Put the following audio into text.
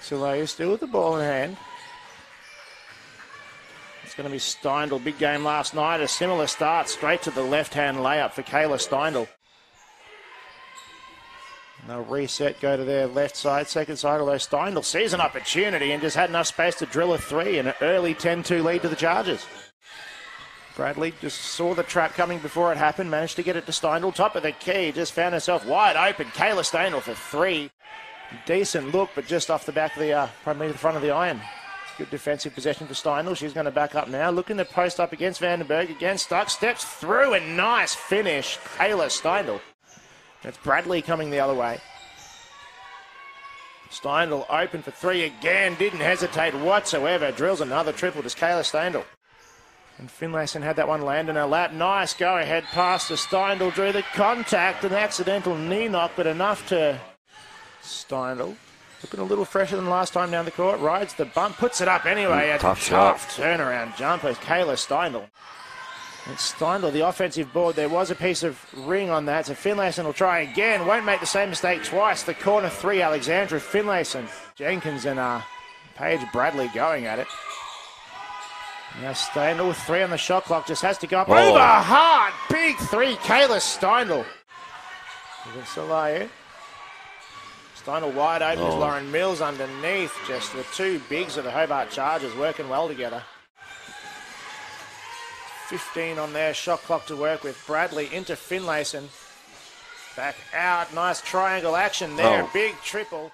Cancello still with the ball in hand. It's going to be Steindl. Big game last night. A similar start straight to the left-hand layup for Kayla Steindl. And they'll reset, go to their left side, second side, although Steindl sees an opportunity and just had enough space to drill a three, and an early 10-2 lead to the Chargers. Bradley just saw the trap coming before it happened, managed to get it to Steindl, top of the key, just found herself wide open. Kayla Steindl for three. Decent look, but just off the back of the, probably the front of the iron. Good defensive possession for Steindl. She's going to back up now, looking to post up against Vandenberg, again stuck, steps through, and nice finish, Kayla Steindl. It's Bradley coming the other way. Steindl open for three again, didn't hesitate whatsoever. Drills another triple to Kayla Steindl. And Finlayson had that one land in her lap. Nice go-ahead pass to Steindl, drew the contact, an accidental knee knock, but enough to Steindl. Looking a little fresher than last time down the court. Rides the bump, puts it up anyway. A tough turnaround jumper, Kayla Steindl. It's Steindl, the offensive board. There was a piece of ring on that, so Finlayson will try again. Won't make the same mistake twice. The corner three, Alexandra Finlayson. Jenkins and Paige Bradley going at it. Now Steindl with three on the shot clock. Just has to go up over hard. Big three, Kayla Steindl. Steindl wide open with Lauren Mills underneath. Just the two bigs of the Hobart Chargers working well together. 15 on their shot clock to work with. Bradley into Finlayson. Back out. Nice triangle action there. Big triple.